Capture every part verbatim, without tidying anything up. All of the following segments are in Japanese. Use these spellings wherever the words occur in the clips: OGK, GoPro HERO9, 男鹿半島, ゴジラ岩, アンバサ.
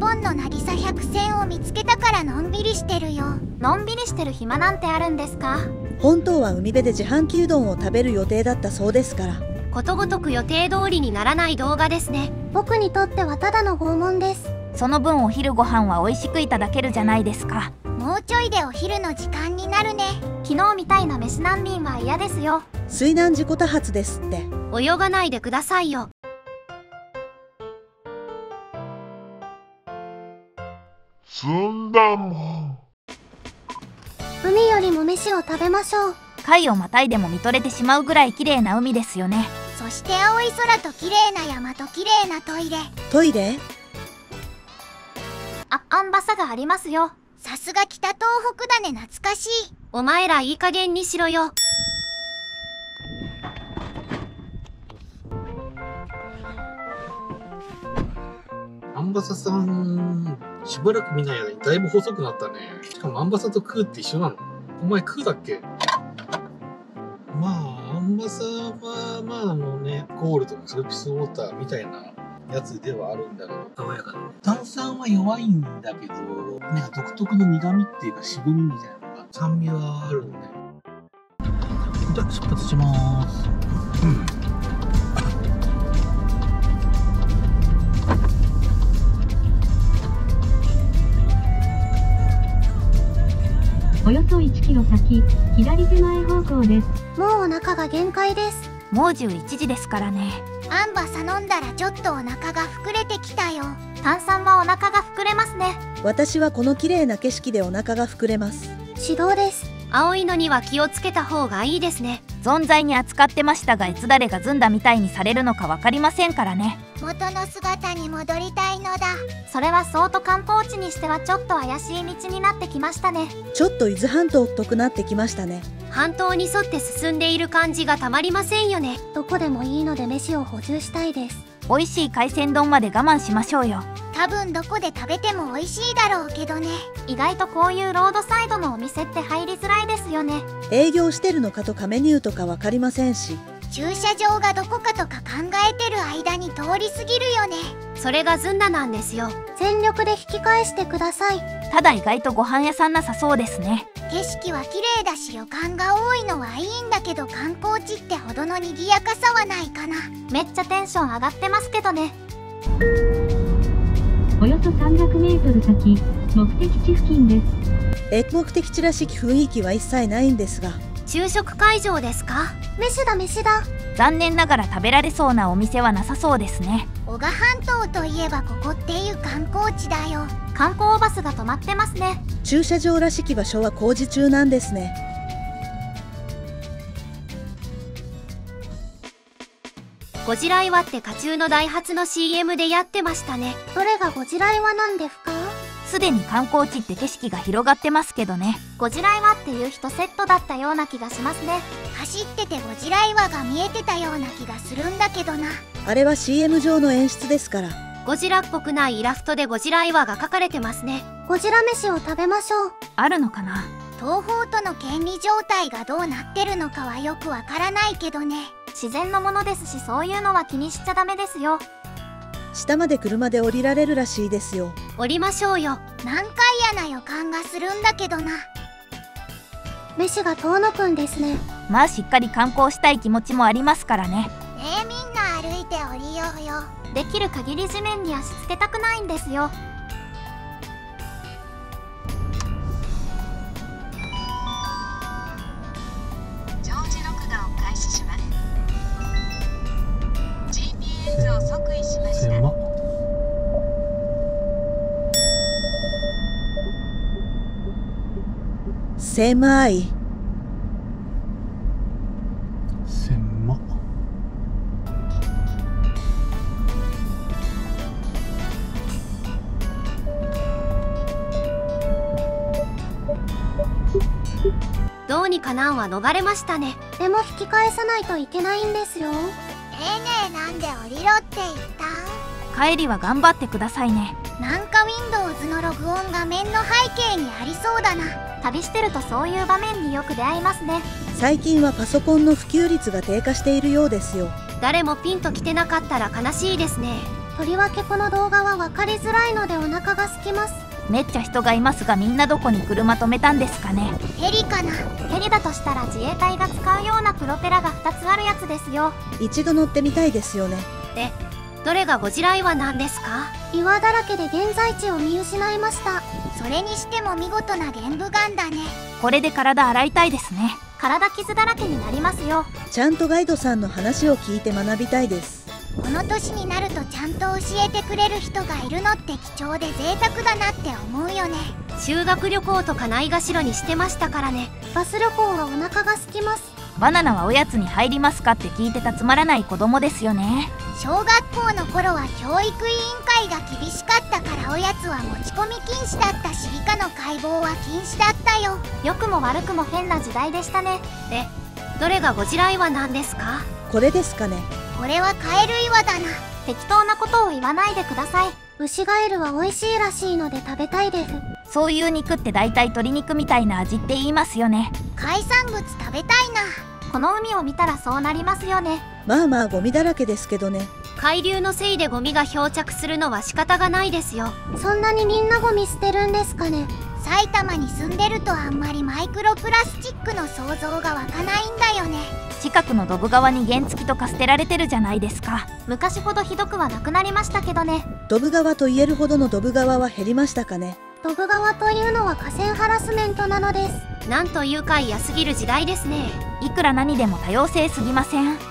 本の渚百選を見つけたからのんびりしてるよ。のんびりしてる暇なんてあるんですか。本当は海辺で自販機うどんを食べる予定だったそうですから。ことごとく予定通りにならない動画ですね。僕にとってはただの拷問です。その分お昼ご飯は美味しくいただけるじゃないですか。もうちょいでお昼の時間になるね。昨日みたいな飯難民は嫌ですよ。水難事故多発ですって。泳がないでくださいよ。済んだもん。海よりも飯を食べましょう。貝をまたいでも見とれてしまうぐらい綺麗な海ですよね。そして青い空と綺麗な山と綺麗なトイレ。トイレ？あ、アンバサがありますよ。さすが北東北だね。懐かしい。お前らいい加減にしろよ。アンバサさんしばらく見ない間にだいぶ細くなったね。しかもアンバサとクーって一緒なの。お前クーだっけ。まあアンバサはまああのねゴールドのカルピスウォーターみたいなやつではあるんだけど爽やかな、ね、炭酸は弱いんだけどなんか独特の苦味っていうか渋みみたいなのが酸味はあるんだよ。じゃあ出発しまーす。うんおよそいちキロ先、左手前方向です。もうお腹が限界です。もうじゅういちじですからね。アンバサ飲んだらちょっとお腹が膨れてきたよ。炭酸はお腹が膨れますね。私はこの綺麗な景色でお腹が膨れます。指導です。青いのには気をつけた方がいいですね。存在に扱ってましたが、いつ誰がずんだみたいにされるのかわかりませんからね。元の姿に戻りたいのだ。それは相当観光地にしてはちょっと怪しい道になってきましたね。ちょっと伊豆半島っぽくなってきましたね。半島に沿って進んでいる感じがたまりませんよね。どこでもいいので飯を補充したいです。美味しい海鮮丼まで我慢しましょうよ。多分どこで食べても美味しいだろうけどね。意外とこういうロードサイドのお店って入りづらいですよね。営業してるのかとかメニューとか分かりませんし、駐車場がどこかとか考えてる間に通り過ぎるよね。それがずんだなんですよ。全力で引き返してください。ただ意外とご飯屋さんなさそうですね。景色は綺麗だし予感が多いのはいいんだけど、観光地ってほどの賑やかさはないかな。めっちゃテンション上がってますけどね。およそさんびゃくメートル先、目的地付近です。え、目的地らしき雰囲気は一切ないんですが。昼食会場ですか。飯だ飯だ。残念ながら食べられそうなお店はなさそうですね。男鹿半島といえばここっていう観光地だよ。観光バスが止まってますね。駐車場らしき場所は工事中なんですね。ゴジラ岩って渦中のダイハツの シーエム でやってましたね。どれがゴジラ岩なんですか。すでに観光地って景色が広がってますけどね。ゴジラ岩っていう人セットだったような気がしますね。走っててゴジラ岩が見えてたような気がするんだけどな。あれは シーエム 上の演出ですから。ゴジラっぽくないイラストでゴジラ岩が描かれてますね。ゴジラ飯を食べましょう。あるのかな。東方との権利状態がどうなってるのかはよくわからないけどね。自然のものですし、そういうのは気にしちゃダメですよ。下まで車で降りられるらしいですよ。降りましょうよ。なんか嫌な予感がするんだけどな。飯が遠のくんですね。まあしっかり観光したい気持ちもありますからね。ねえみんな歩いて降りようよ。できる限り地面に足つけたくないんですよ。狭い。狭っ。どうにか難は逃れましたね。でも引き返さないといけないんですよ。ねえねえなんで降りろって言ったん。帰りは頑張ってくださいね。なんか ウィンドウズ のログオン画面の背景にありそうだな。旅してるとそういう場面によく出会いますね。最近はパソコンの普及率が低下しているようですよ。誰もピンと来てなかったら悲しいですね。とりわけこの動画は分かりづらいのでお腹が空きます。めっちゃ人がいますが、みんなどこに車止めたんですかね。ヘリかな。ヘリだとしたら自衛隊が使うようなプロペラがふたつあるやつですよ。一度乗ってみたいですよね。で、どれがゴジラ岩なんですか？岩だらけで現在地を見失いました。それにしても見事な玄武岩だね。これで体洗いたいですね。体傷だらけになりますよ。ちゃんとガイドさんの話を聞いて学びたいです。この年になるとちゃんと教えてくれる人がいるのって貴重で贅沢だなって思うよね。修学旅行とかないがしろにしてましたからね。バス旅行はお腹が空きます。バナナはおやつに入りますかって聞いてたつまらない子供ですよね。小学校の頃は教育委員会が厳しかったからおやつは持ち込み禁止だったし、理科の解剖は禁止だったよ。良くも悪くも変な時代でしたね。で、どれがゴジラ岩なんですか？これですかね。これはカエル岩だな。適当なことを言わないでください。牛ガエルは美味しいらしいので食べたいです。そういう肉って大体鶏肉みたいな味って言いますよね。海産物食べたいな。この海を見たらそうなりますよね。まあまあゴミだらけですけどね。海流のせいでゴミが漂着するのは仕方がないですよ。そんなにみんなゴミ捨てるんですかね。埼玉に住んでるとあんまりマイクロプラスチックの想像が湧かないんだよね。近くのドブ川に原付とか捨てられてるじゃないですか。昔ほどひどくはなくなりましたけどね。ドブ川と言えるほどのドブ川は減りましたかね。ドブ川というのは河川ハラスメントなのです。なんというか嫌すぎる時代ですね。いくら何でも多様性すぎません。テ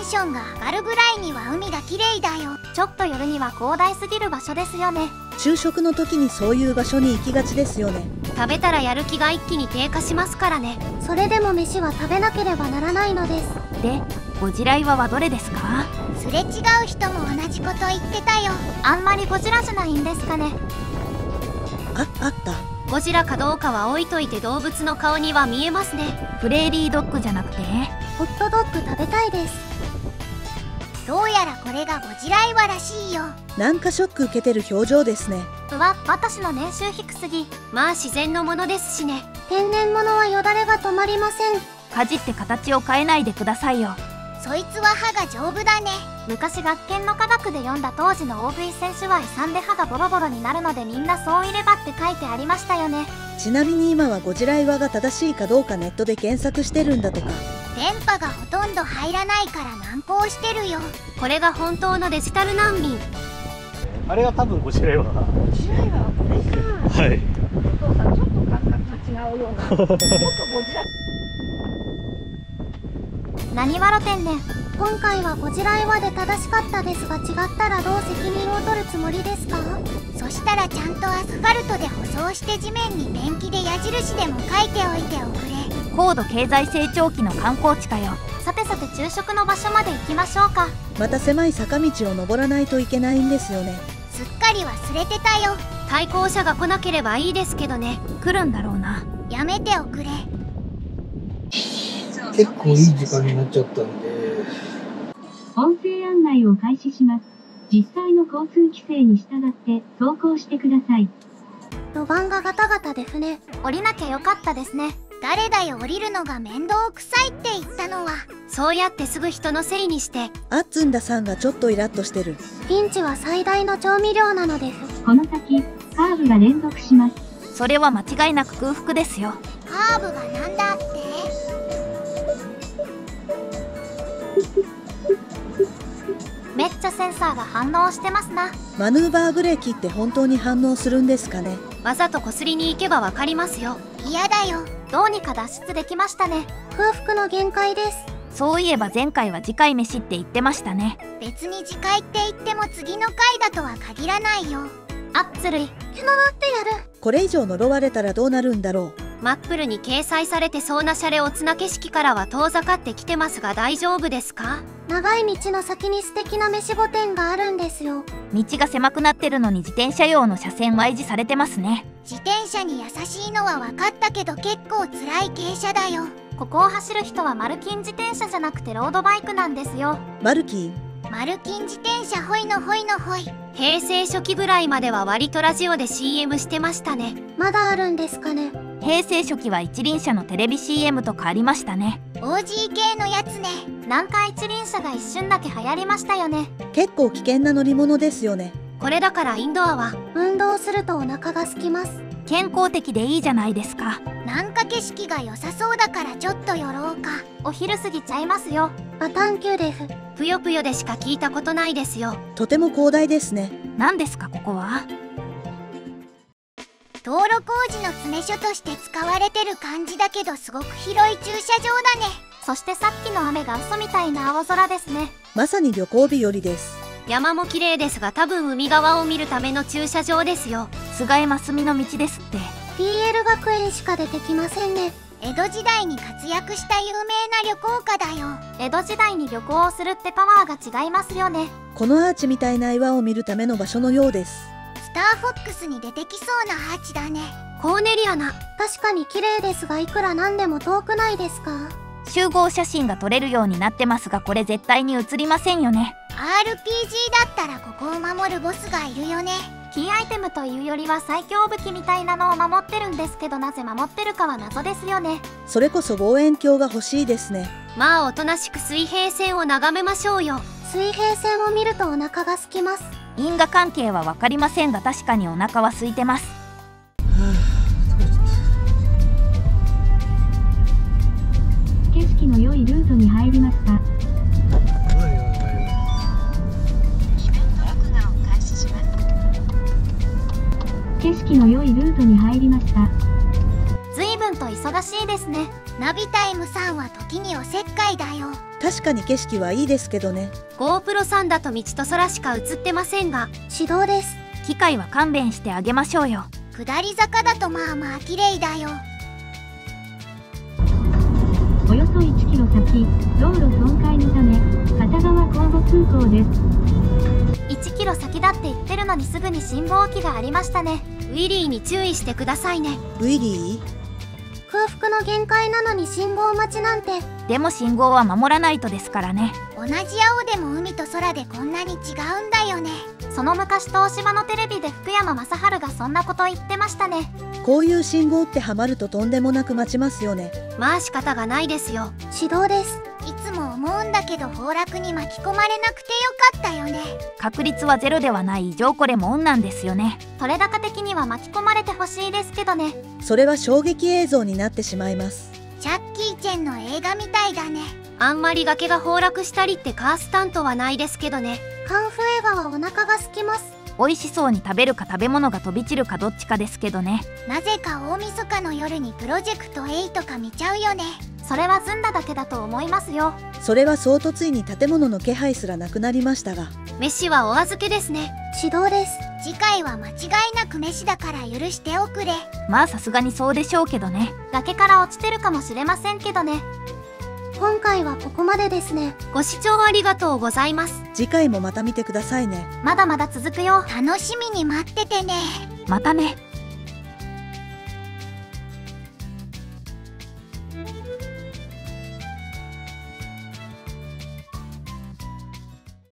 ンションが上がるぐらいには海が綺麗だよ。ちょっと夜には広大すぎる場所ですよね。昼食の時にそういう場所に行きがちですよね。食べたらやる気が一気に低下しますからね。それでも飯は食べなければならないのです。で、ゴジラ岩はどれですか？すれ違う人も同じこと言ってたよ。あんまりゴジラじゃないんですかね。あ、あった。ゴジラかどうかは置いといて動物の顔には見えますね。プレーリードッグじゃなくてホットドッグ食べたいです。どうやらこれがゴジラ岩らしいよ。なんかショック受けてる表情ですね。うわ、私の年収低すぎ。まあ自然のものですしね。天然物はよだれが止まりません。かじって形を変えないでくださいよ。そいつは歯が丈夫だね。昔学研の科学で読んだ当時の大食い選手は胃酸で歯がボロボロになるのでみんなそういればって書いてありましたよね。ちなみに今はゴジラ岩が正しいかどうかネットで検索してるんだとか。電波がほとんど入らないから難航してるよ。これが本当のデジタル難民。あれが多分ゴジラ岩。ゴジラ岩はこれか。はい。お父さんちょっと感覚が違うような。もっとゴジラ。何わろてんねん。今回はゴジラ岩で正しかったですが、違ったらどう責任を取るつもりですか？そしたらちゃんとアスファルトで舗装して地面にペンキで矢印でも書いておいておくれ。高度経済成長期の観光地かよ。さてさて昼食の場所まで行きましょうか。また狭い坂道を登らないといけないんですよね。すっかり忘れてたよ。対向車が来なければいいですけどね。来るんだろうな。やめておくれ。結構いい時間になっちゃったんで、音声案内を開始します。実際の交通規制に従って走行してください。路盤がガタガタですね。降りなきゃよかったですね。誰だよ降りるのが面倒くさいって言ったのは。そうやってすぐ人のせいにして。あっつんださんがちょっとイラッとしてる。ピンチは最大の調味料なのです。この先カーブが連続します。それは間違いなく空腹ですよ。カーブがなんだってめっちゃセンサーが反応してますな。マヌーバーブレーキって本当に反応するんですかね。わざとこすりに行けばわかりますよ。嫌だよ。どうにか脱出できましたね。空腹の限界です。そういえば前回は次回飯って言ってましたね。別に次回って言っても次の回だとは限らないよ。あっずるい。呪ってやる。これ以上呪われたらどうなるんだろう。マップルに掲載されてそうなシャレオツな景色からは遠ざかってきてますが大丈夫ですか？長い道の先に素敵な飯御殿があるんですよ。道が狭くなってるのに自転車用の車線は維持されてますね。自転車に優しいのは分かったけど結構つらい傾斜だよ。ここを走る人はマルキン自転車じゃなくてロードバイクなんですよ。マルキンマルキン自転車ホイのホイのホイ。平成初期ぐらいまでは割とラジオで シーエム してましたね。まだあるんですかね。平成初期は一輪車のテレビ シーエム と変わりましたね。 オージーケー のやつね。南海一輪車が一瞬だけ流行りましたよね。結構危険な乗り物ですよね。これだからインドアは運動するとお腹が空きます。健康的でいいじゃないですか。なんか景色が良さそうだからちょっと寄ろうか。お昼過ぎちゃいますよ。バタンキューレフぷよぷよでしか聞いたことないですよ。とても広大ですね。何ですかここは。道路工事の詰め所として使われてる感じだけどすごく広い駐車場だね。そしてさっきの雨が嘘みたいな青空ですね。まさに旅行日和です。山も綺麗ですが多分海側を見るための駐車場ですよ。菅井真澄の道ですって。 ピーエル 学園しか出てきませんね。江戸時代に活躍した有名な旅行家だよ。江戸時代に旅行をするってパワーが違いますよね。このアーチみたいな岩を見るための場所のようです。スターフォックスに出てきそうなアーチだね。コーネリアナ確かに綺麗ですがいくらなんでも遠くないですか。集合写真が撮れるようになってますがこれ絶対に写りませんよね。 アールピージー だったらここを守るボスがいるよね。キーアイテムというよりは最強武器みたいなのを守ってるんですけどなぜ守ってるかは謎ですよね。それこそ望遠鏡が欲しいですね。まあおとなしく水平線を眺めましょうよ。水平線を見るとお腹が空きます。因果関係は分かりませんが確かにお腹は空いてます。景色の良いルートに入りました。景色の良いルートに入りました。随分と忙しいですね。ナビタイムさんは時におせっかいだよ。確かに景色はいいですけどね。 GoPro さんだと道と空しか映ってませんが指導です。機械は勘弁してあげましょうよ。下り坂だとまあまあ綺麗だよ。およそいちキロ先、道路損壊のため片側交互通行です。いちキロ先だって言ってるのにすぐに信号機がありましたね。ウィリーに注意してくださいね。ウィリー空腹の限界なのに信号待ちなんて。でも信号は守らないとですからね。同じ青でも海と空でこんなに違うんだよね。その昔東芝のテレビで福山雅治がそんなこと言ってましたね。こういう信号ってハマるととんでもなく待ちますよね。まあ仕方がないですよ。指導です。いつも思うんだけど崩落に巻き込まれなくてよかったよね。確率はゼロではない以上これも恩なんですよね。撮れ高的には巻き込まれてほしいですけどね。それは衝撃映像になってしまいます。ジャッキー・チェンの映画みたいだね。あんまり崖が崩落したりってカースタントはないですけどね。カンフー映画はお腹が空きます。美味しそうに食べるか食べ物が飛び散るかどっちかですけどね。なぜか大晦日の夜にプロジェクトエイとか見ちゃうよね。それはずんだだけだと思いますよ。それは相当ついに建物の気配すらなくなりましたが。飯はお預けですね。指導です。次回は間違いなく飯だから許しておくれ。まあさすがにそうでしょうけどね。崖から落ちてるかもしれませんけどね。今回はここまでですね。ご視聴ありがとうございます。次回もまた見てくださいね。まだまだ続くよ。楽しみに待っててね。またね。